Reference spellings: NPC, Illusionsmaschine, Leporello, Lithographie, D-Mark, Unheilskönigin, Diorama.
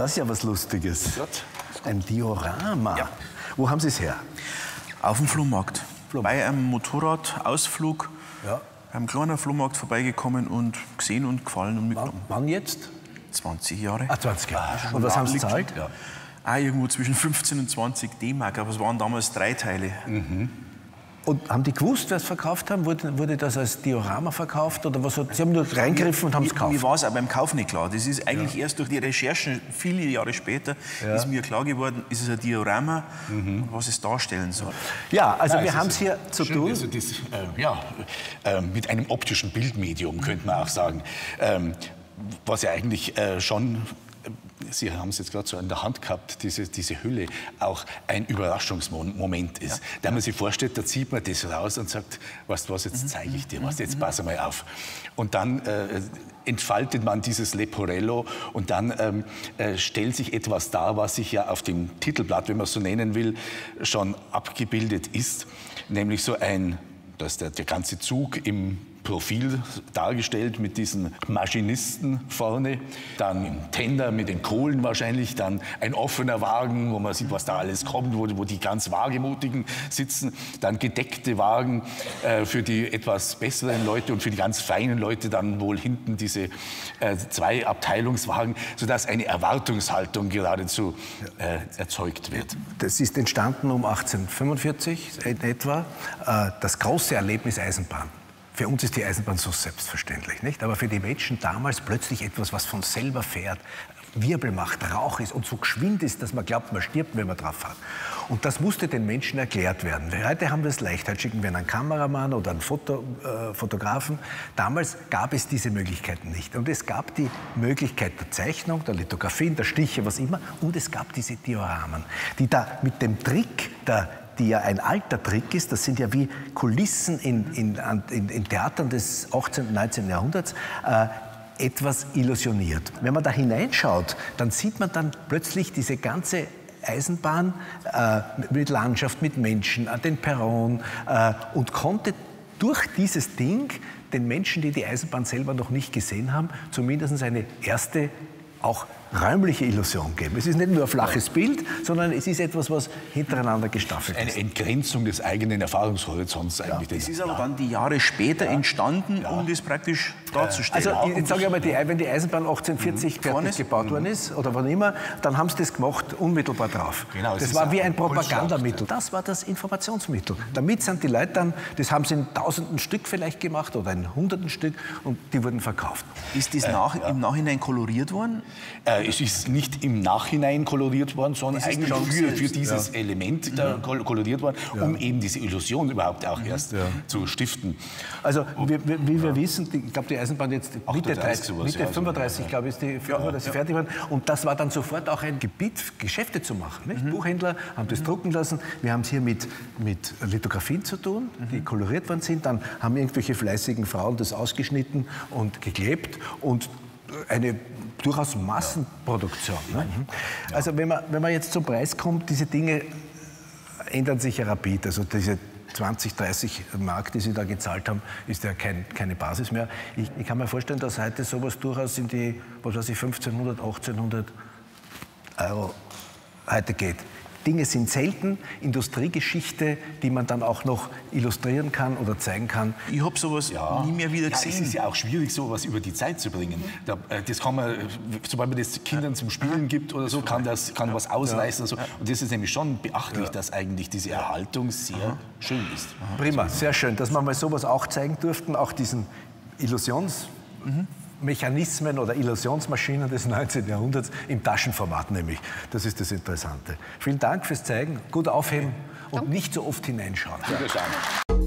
Das ist ja was Lustiges. Ein Diorama. Ja. Wo haben Sie es her? Auf dem Flohmarkt. Bei einem Motorradausflug. Ja. Beim kleinen Flohmarkt vorbeigekommen und gesehen und gefallen und mitgenommen. Wann jetzt? 20 Jahre. Ah, 20 Jahre. Und was haben Sie gezahlt? Ja. Ah, irgendwo zwischen 15 und 20 D-Mark. Aber es waren damals 3 Teile. Mhm. Und haben die gewusst, was sie verkauft haben? Wurde das als Diorama verkauft? Oder was? Sie haben nur reingegriffen und haben es gekauft? Mir war es auch beim Kauf nicht klar. Das ist eigentlich erst durch die Recherchen viele Jahre später ist mir klar geworden, ist es ein Diorama und was es darstellen soll. Ja, also ja, wir haben es hier zu tun. Also das, mit einem optischen Bildmedium, könnte man auch sagen. Was ja eigentlich schon... Sie haben es jetzt gerade so in der Hand gehabt, diese Hülle, auch ein Überraschungsmoment ist. Ja. Da man sich vorstellt, da zieht man das raus und sagt, weißt du was, jetzt zeige ich dir was, jetzt pass mal auf. Und dann entfaltet man dieses Leporello und dann stellt sich etwas dar, was sich ja auf dem Titelblatt, wenn man es so nennen will, schon abgebildet ist. Nämlich so ein, dass der ganze Zug im Profil dargestellt mit diesen Maschinisten vorne, dann im Tender mit den Kohlen wahrscheinlich, dann ein offener Wagen, wo man sieht, was da alles kommt, wo die ganz Wagemutigen sitzen, dann gedeckte Wagen für die etwas besseren Leute und für die ganz feinen Leute dann wohl hinten diese 2 Abteilungswagen, sodass eine Erwartungshaltung geradezu erzeugt wird. Das ist entstanden um 1845 etwa, das große Erlebnis Eisenbahn. Für uns ist die Eisenbahn so selbstverständlich, nicht? Aber für die Menschen damals plötzlich etwas, was von selber fährt, Wirbel macht, Rauch ist und so geschwind ist, dass man glaubt, man stirbt, wenn man drauf fährt. Und das musste den Menschen erklärt werden. Heute haben wir es leicht, heute schicken wir einen Kameramann oder einen Fotografen. Damals gab es diese Möglichkeiten nicht. Und es gab die Möglichkeit der Zeichnung, der Lithografien, der Stiche, was immer. Und es gab diese Dioramen, die da mit dem Trick der die ja ein alter Trick ist, das sind ja wie Kulissen in Theatern des 18. und 19. Jahrhunderts, etwas illusioniert. Wenn man da hineinschaut, dann sieht man dann plötzlich diese ganze Eisenbahn mit Landschaft, mit Menschen, den Perron und konnte durch dieses Ding den Menschen, die die Eisenbahn selber noch nicht gesehen haben, zumindest eine erste auch räumliche Illusion geben. Es ist nicht nur ein flaches Bild, sondern es ist etwas, was hintereinander gestaffelt ist. Eine Entgrenzung des eigenen Erfahrungshorizonts eigentlich. Das ist aber dann die Jahre später entstanden, um das praktisch darzustellen. Also jetzt sage ich mal, wenn die Eisenbahn 1840 fertig gebaut worden ist, oder wann immer, dann haben sie das gemacht, unmittelbar drauf. Genau, das war wie ein Propagandamittel. Das war das Informationsmittel. Damit sind die Leute dann, das haben sie in 1000 Stück vielleicht gemacht, oder in 100 Stück, und die wurden verkauft. Ist das im Nachhinein koloriert worden? Es ist nicht im Nachhinein koloriert worden, sondern eigentlich schon für dieses Element koloriert worden, um eben diese Illusion überhaupt auch erst zu stiften. Also wie wir wissen, ich glaube die Eisenbahn jetzt Mitte 35, glaube ich, ist die fertig waren. Und das war dann sofort auch ein Gebiet, Geschäfte zu machen. Nicht? Buchhändler haben das drucken lassen. Wir haben es hier mit Lithografien zu tun, die koloriert worden sind. Dann haben irgendwelche fleißigen Frauen das ausgeschnitten und geklebt und eine durchaus Massenproduktion. Ne? Ja. Also wenn man jetzt zum Preis kommt, diese Dinge ändern sich ja rapid. Also diese 20, 30 Mark, die Sie da gezahlt haben, ist ja keine Basis mehr. Ich kann mir vorstellen, dass heute sowas durchaus in die, was weiß ich, 1500, 1800 Euro heute geht. Dinge sind selten, Industriegeschichte, die man dann auch noch illustrieren kann oder zeigen kann. Ich habe sowas nie mehr wieder gesehen. Es ist ja auch schwierig, sowas über die Zeit zu bringen. Das kann man, sobald man das Kindern zum Spielen gibt oder so, kann was ausreißen. Und so. Und das ist nämlich schon beachtlich, dass eigentlich diese Erhaltung sehr schön ist. Prima, sehr schön, dass wir mal sowas auch zeigen durften, auch diesen Illusionsmechanismen oder Illusionsmaschinen des 19. Jahrhunderts im Taschenformat nämlich. Das ist das Interessante. Vielen Dank fürs Zeigen, gut aufheben und nicht so oft hineinschauen. Ja.